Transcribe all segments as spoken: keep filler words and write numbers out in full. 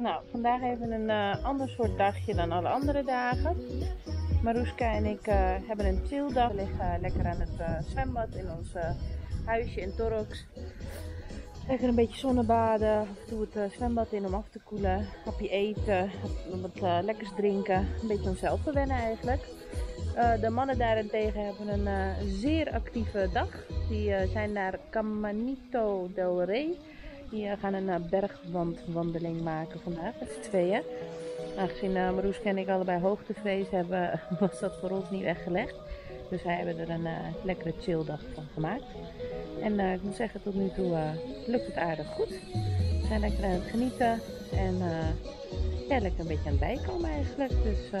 Nou, vandaag even een uh, ander soort dagje dan alle andere dagen. Maroeska en ik uh, hebben een chilldag. We liggen lekker aan het uh, zwembad in ons uh, huisje in Torrox. Lekker een beetje zonnebaden, af en toe het uh, zwembad in om af te koelen. Hapje eten, wat uh, lekkers drinken, een beetje onszelf te wennen eigenlijk. Uh, de mannen daarentegen hebben een uh, zeer actieve dag. Die uh, zijn naar Caminito del Rey. Die uh, gaan een uh, bergwandwandeling maken vandaag met z'n tweeën. Aangezien uh, Maroeska en ik allebei hoogtevrees hebben, was dat voor ons niet weggelegd. Dus wij hebben er een uh, lekkere chilldag van gemaakt. En uh, ik moet zeggen, tot nu toe uh, lukt het aardig goed. We zijn lekker aan het genieten en uh, ja, lekker een beetje aan het bijkomen eigenlijk. Dus uh,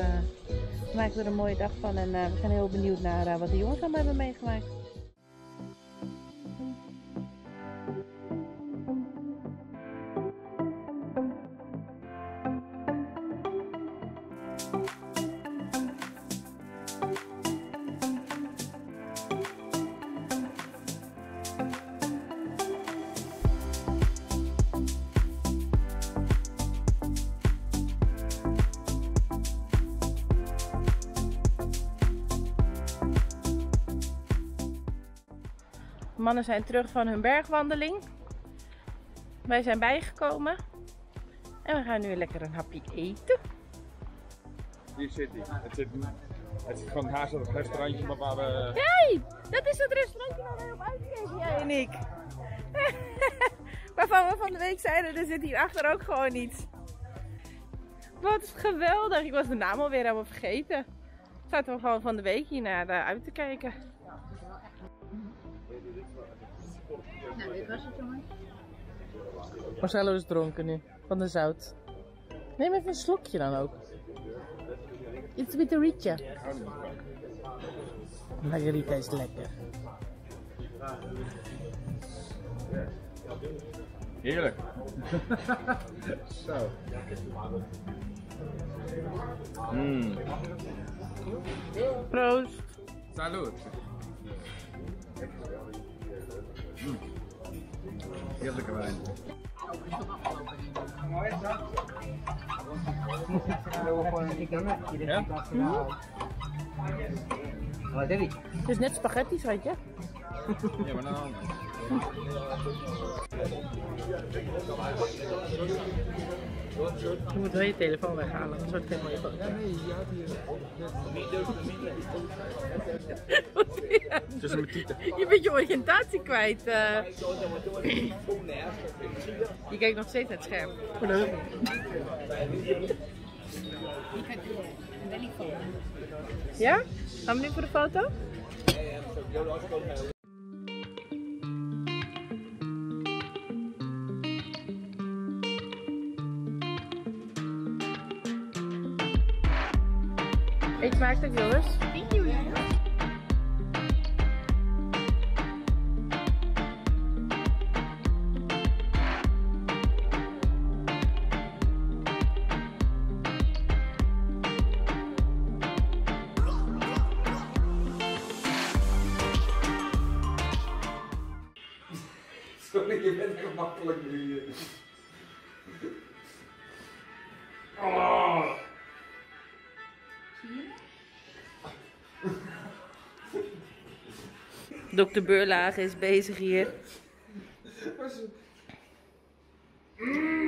we maken er een mooie dag van en uh, we zijn heel benieuwd naar uh, wat de jongens allemaal hebben meegemaakt. De mannen zijn terug van hun bergwandeling. Wij zijn bijgekomen. En we gaan nu lekker een hapje eten. Hier zit hij. Het zit, het zit gewoon haast op het restaurantje, maar waar we... Hey, dat is het restaurantje waar wij op uitkeken, jij en ik. Waarvan we van de week zeiden, er zit hier achter ook gewoon iets. Wat geweldig. Ik was de naam alweer helemaal vergeten. Zaten we gewoon van de week hier naar uh, uit te kijken. Nou, dit was het, jongens. Marcello is dronken nu, van de zout. Neem even een slokje dan ook. Iets bitterietje. Margarita is lekker. Heerlijk. Zo. Mm. Proost. Salut. Mm. Heerlijke wijn. Ja? Mm-hmm. Het is net spaghetti, weet je? Ja, maar nou. Je moet wel je telefoon weghalen, anders wordt het geen mooie foto. Tussen mijn tieten. Je bent je oriëntatie kwijt. Uh... Je kijkt nog steeds naar het scherm. Leuk. Ja? Gaan we nu voor de foto? Eet smakelijk, jongens. Sorry, je bent gemakkelijk nu. Oh. Dokter Beurlaag is bezig hier.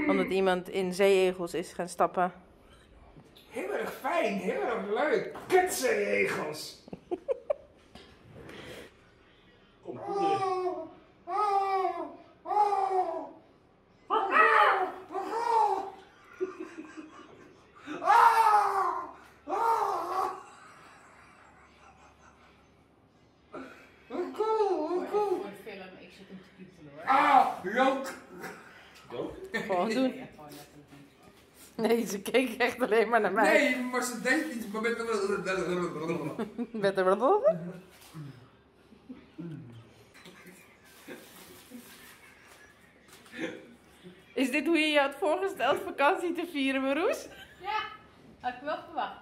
Omdat iemand in zeeegels is gaan stappen. Heel erg fijn, heel erg leuk. Kut zeeegels. Kom, kom. Gewoon doen. Nee, ze keek echt alleen maar naar mij. Nee, maar ze deed iets. Maar met de blablabla. Is dit hoe je je had voorgesteld vakantie te vieren, Maroes? Ja, had ik wel verwacht.